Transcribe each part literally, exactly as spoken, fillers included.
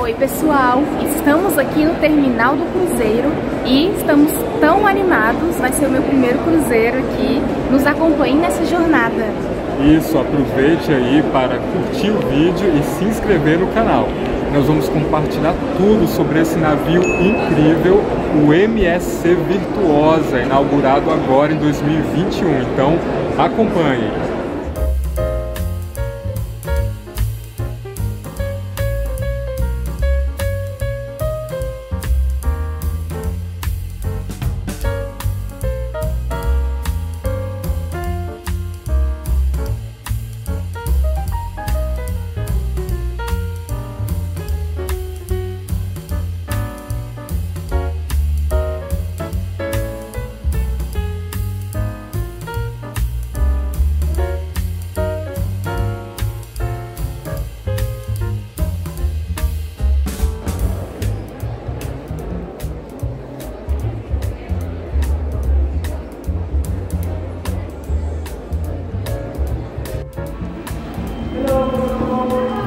Oi pessoal, estamos aqui no terminal do cruzeiro e estamos tão animados, vai ser o meu primeiro cruzeiro aqui, nos acompanhe nessa jornada. Isso, aproveite aí para curtir o vídeo e se inscrever no canal. Nós vamos compartilhar tudo sobre esse navio incrível, o M S C Virtuosa, inaugurado agora em dois mil e vinte e um, então acompanhe.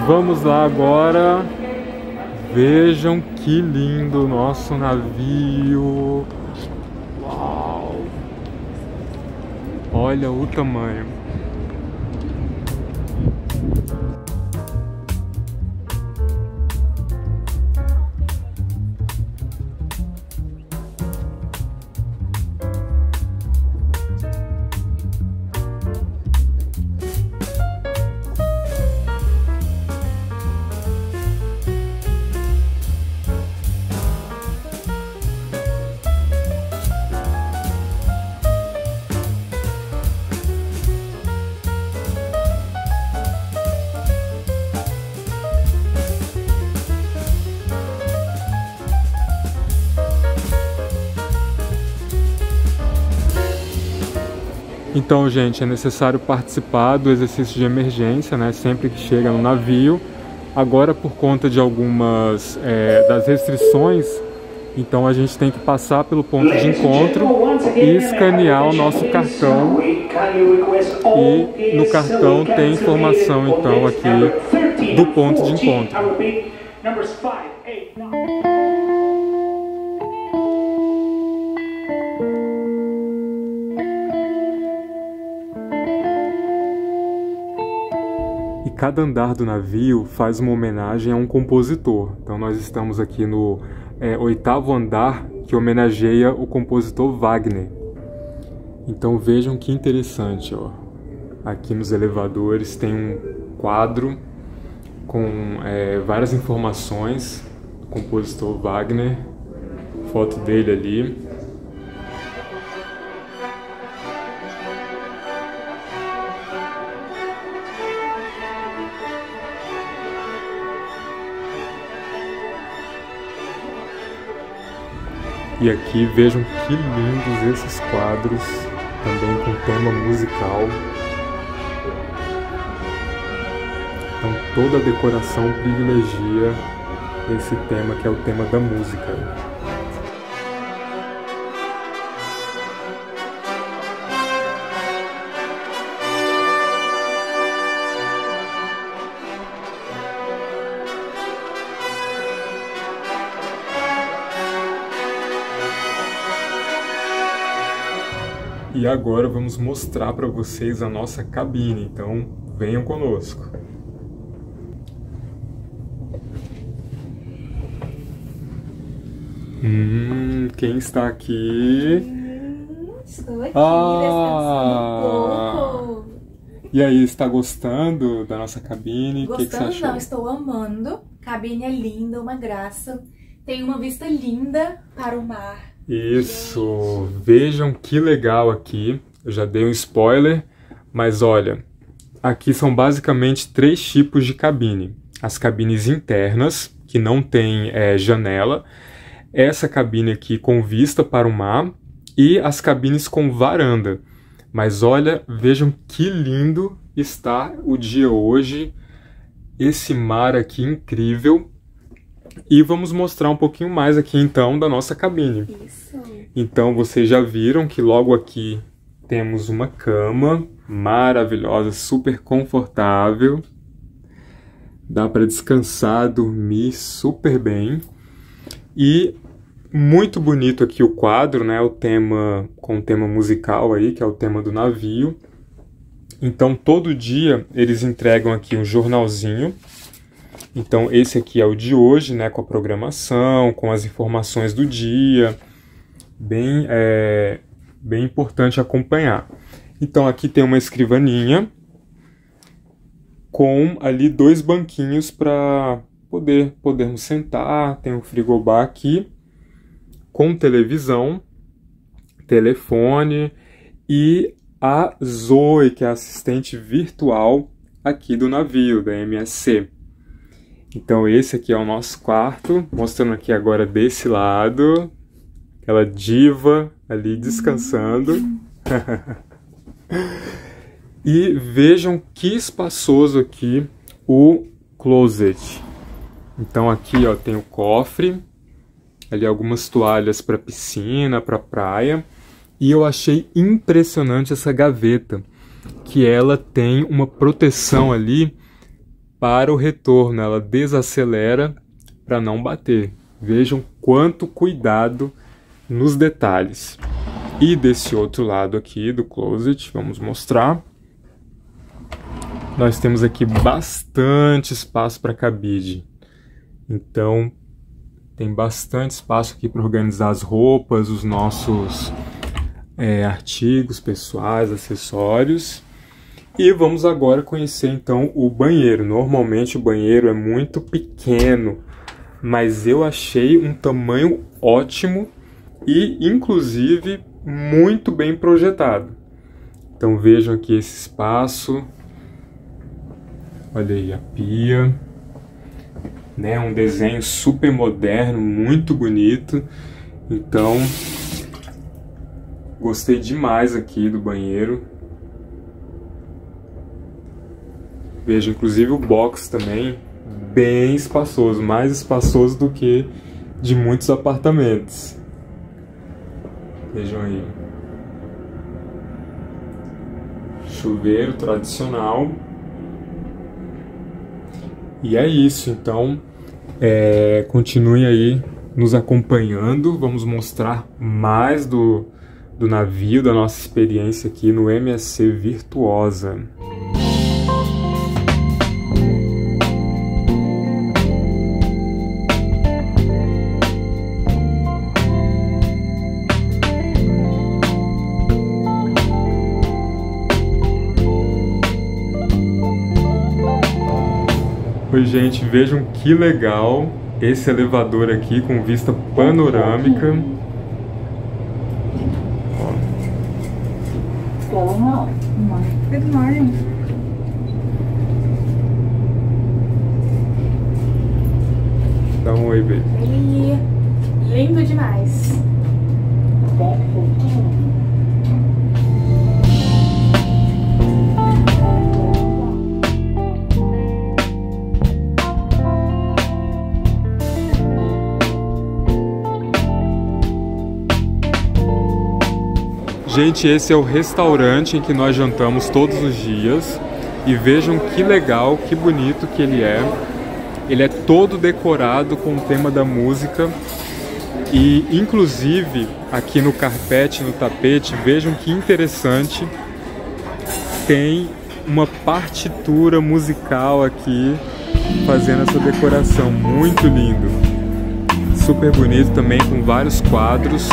Vamos lá agora, vejam que lindo o nosso navio, uau, olha o tamanho. Então, gente, é necessário participar do exercício de emergência, né, sempre que chega no navio. Agora, por conta de algumas é, das restrições, então a gente tem que passar pelo ponto de encontro e escanear o nosso cartão. E no cartão tem informação, então, aqui do ponto de encontro. Cada andar do navio faz uma homenagem a um compositor. Então nós estamos aqui no é, oitavo andar, que homenageia o compositor Wagner. Então vejam que interessante, ó. Aqui nos elevadores tem um quadro com é, várias informações do compositor Wagner, foto dele ali. E aqui vejam que lindos esses quadros, também com tema musical. Então toda a decoração privilegia esse tema, que é o tema da música. E agora vamos mostrar para vocês a nossa cabine, então venham conosco. Hum, quem está aqui? Hum, estou aqui, ah! um pouco. E aí, está gostando da nossa cabine? Gostando, que que você achou? Não, estou amando. Cabine é linda, uma graça. Tem uma vista linda para o mar. Isso, vejam que legal aqui, eu já dei um spoiler, mas olha, aqui são basicamente três tipos de cabine. As cabines internas, que não tem é, janela, essa cabine aqui com vista para o mar e as cabines com varanda. Mas olha, vejam que lindo está o dia hoje, esse mar aqui incrível. E vamos mostrar um pouquinho mais aqui, então, da nossa cabine. Isso. Então, vocês já viram que logo aqui temos uma cama maravilhosa, super confortável. dá para descansar, dormir super bem. E muito bonito aqui o quadro, né? O tema com o tema musical aí, que é o tema do navio. Então, todo dia eles entregam aqui um jornalzinho. Então, esse aqui é o de hoje, né? Com a programação, com as informações do dia. Bem, é, bem importante acompanhar. Então, aqui tem uma escrivaninha com ali dois banquinhos para poder podermos sentar. Tem um frigobar aqui, com televisão, telefone e a Zoe, que é a assistente virtual aqui do navio, da M S C. Então esse aqui é o nosso quarto, mostrando aqui agora desse lado, aquela diva ali descansando. E vejam que espaçoso aqui o closet. Então aqui, ó, tem o cofre, ali algumas toalhas para piscina, para praia. E eu achei impressionante essa gaveta, que ela tem uma proteção ali para o retorno. Ela desacelera para não bater. Vejam quanto cuidado nos detalhes. E desse outro lado aqui do closet, vamos mostrar. Nós temos aqui bastante espaço para cabide. Então, tem bastante espaço aqui para organizar as roupas, os nossos é, artigos pessoais, acessórios. E vamos agora conhecer então o banheiro. Normalmente o banheiro é muito pequeno, mas eu achei um tamanho ótimo e inclusive muito bem projetado. Então vejam aqui esse espaço. Olha aí a pia. Né, um desenho super moderno, muito bonito. Então, gostei demais aqui do banheiro. Veja, inclusive o box também, bem espaçoso, mais espaçoso do que de muitos apartamentos. Vejam aí. Chuveiro tradicional. E é isso, então é, continue aí nos acompanhando. Vamos mostrar mais do, do navio, da nossa experiência aqui no M S C Virtuosa. Oi gente, vejam que legal esse elevador aqui com vista panorâmica. Ó. Dá um oi, baby. Lindo demais. Gente, esse é o restaurante em que nós jantamos todos os dias. E vejam que legal, que bonito que ele é. Ele é todo decorado com o tema da música. E, inclusive, aqui no carpete, no tapete, vejam que interessante. Tem uma partitura musical aqui, fazendo essa decoração. Muito lindo. Super bonito também, com vários quadros.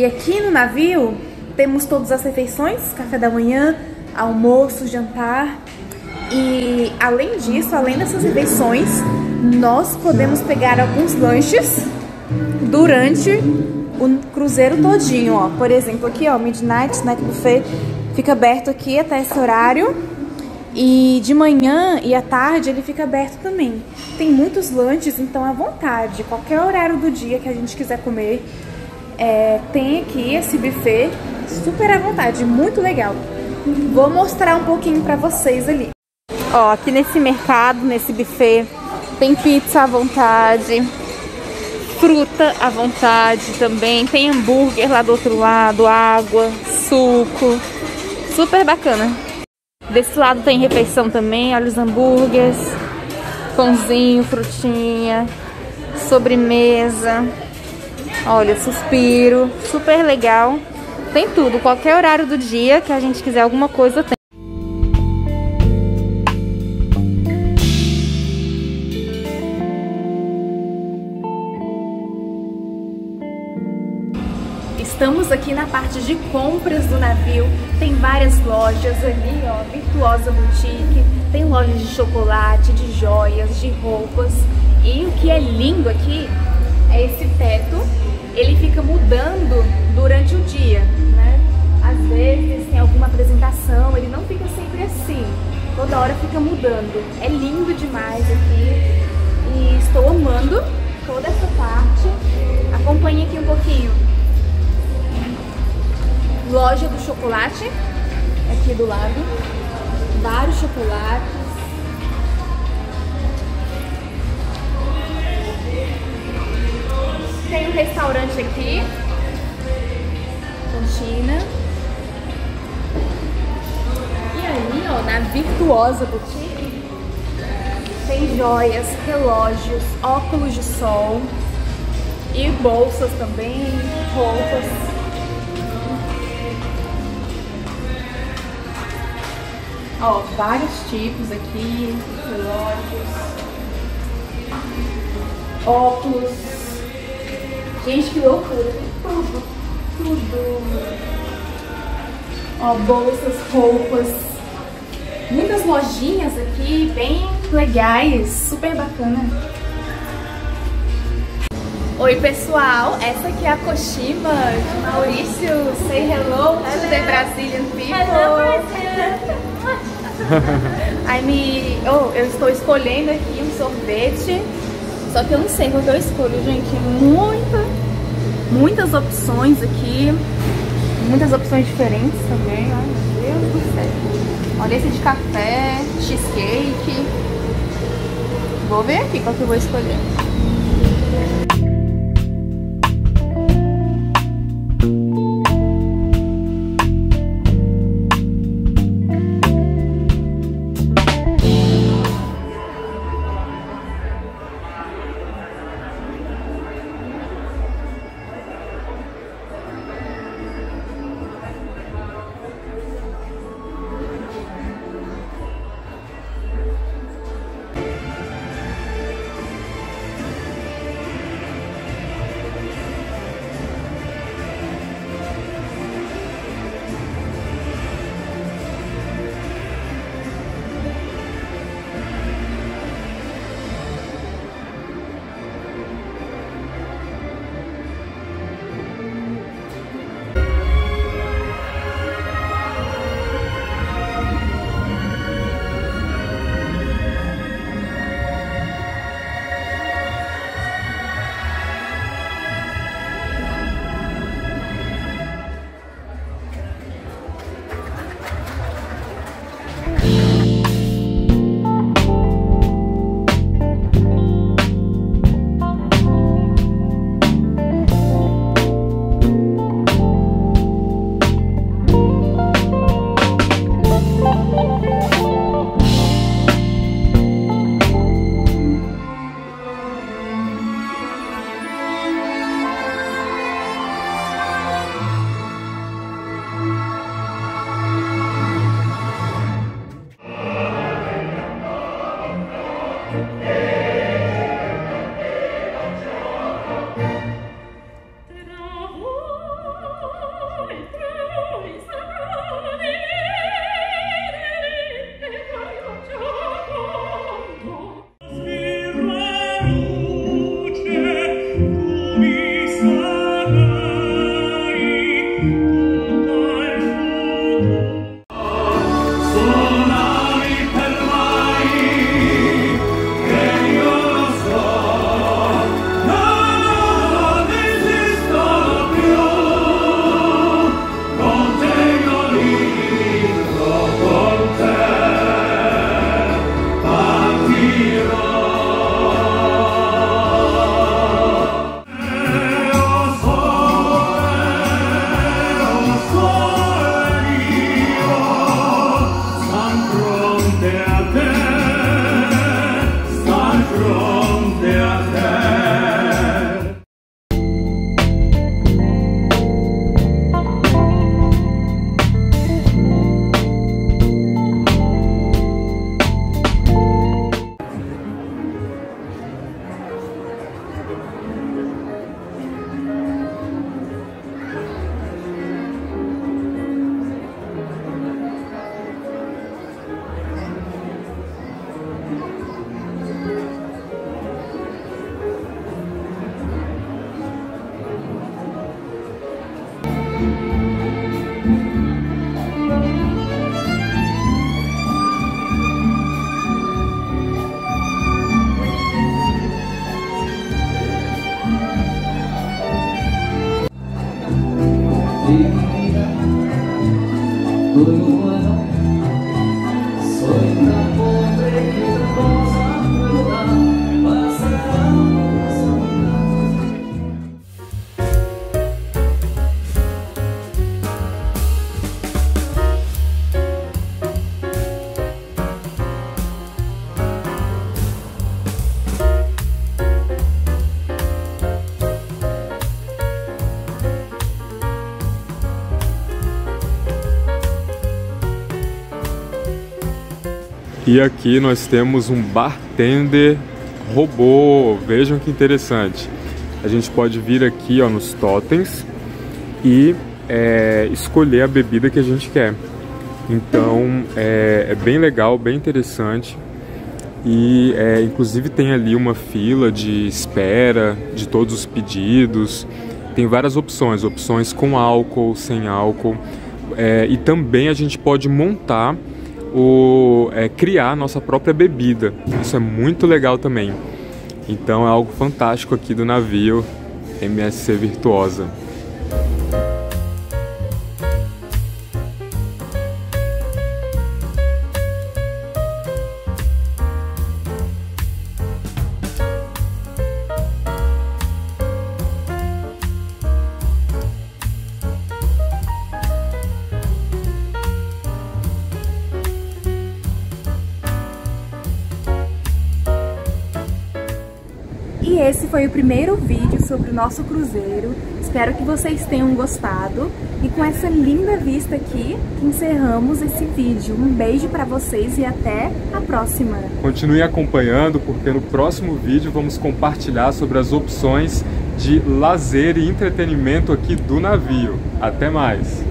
E aqui no navio temos todas as refeições, café da manhã, almoço, jantar. E além disso, além dessas refeições, nós podemos pegar alguns lanches durante o cruzeiro todinho, ó. Por exemplo, aqui, ó, Midnight Snack Buffet fica aberto aqui até esse horário. E de manhã e à tarde ele fica aberto também. Tem muitos lanches, então à vontade, qualquer horário do dia que a gente quiser comer, é, tem aqui esse buffet super à vontade, muito legal. Vou mostrar um pouquinho pra vocês ali. Ó, aqui nesse mercado, nesse buffet, tem pizza à vontade, fruta à vontade também, tem hambúrguer lá do outro lado, água, suco, super bacana. Desse lado tem refeição também, olha os hambúrgueres, pãozinho, frutinha, sobremesa, olha, suspiro, super legal. Tem tudo, qualquer horário do dia que a gente quiser alguma coisa tem. Estamos aqui na parte de compras do navio, tem várias lojas ali, ó, Virtuosa Boutique, tem lojas de chocolate, de joias, de roupas. E o que é lindo aqui é esse teto, ele fica mudando durante o dia, né? Às vezes tem alguma apresentação, ele não fica sempre assim, toda hora fica mudando. É lindo demais aqui e estou amando toda essa parte. Acompanhe aqui um pouquinho. Loja do chocolate, aqui do lado, vários chocolates. Tem um restaurante aqui, Cantina. E aí, ó, na Virtuosa Boutique, tem joias, relógios, óculos de sol e bolsas também, roupas. Ó, vários tipos aqui, relógios, óculos. Gente, que loucura! Tudo, tudo. Ó, bolsas, roupas. Muitas lojinhas aqui, bem legais, super bacana. Oi, pessoal, essa aqui é a Koshiba, Maurício. Say hello, hello to the Brazilian people. Hello, Brazil. Aí me... oh, eu estou escolhendo aqui um sorvete. Só que eu não sei qual que eu escolho, gente. Muita, muitas opções aqui. Muitas opções diferentes também. Ai, meu Deus do céu. Olha esse de café, cheesecake. Vou ver aqui qual que eu vou escolher. E aqui nós temos um bartender robô, vejam que interessante. A gente pode vir aqui ó, nos totens e é, escolher a bebida que a gente quer. Então é, é bem legal, bem interessante. E é, inclusive tem ali uma fila de espera de todos os pedidos. Tem várias opções, opções com álcool, sem álcool. É, e também a gente pode montar O, é, criar nossa própria bebida. Isso é muito legal também. Então é algo fantástico aqui do navio M S C Virtuosa. E esse foi o primeiro vídeo sobre o nosso cruzeiro. Espero que vocês tenham gostado. E com essa linda vista aqui, encerramos esse vídeo. Um beijo para vocês e até a próxima. Continue acompanhando, porque no próximo vídeo vamos compartilhar sobre as opções de lazer e entretenimento aqui do navio. Até mais!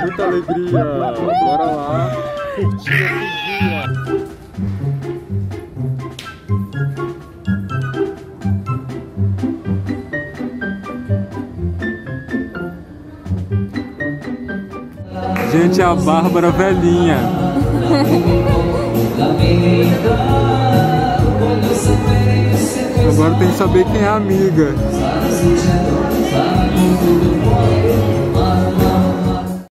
Muita alegria! Bora lá! Gente, é a Bárbara velhinha! Agora tem que saber quem é a amiga!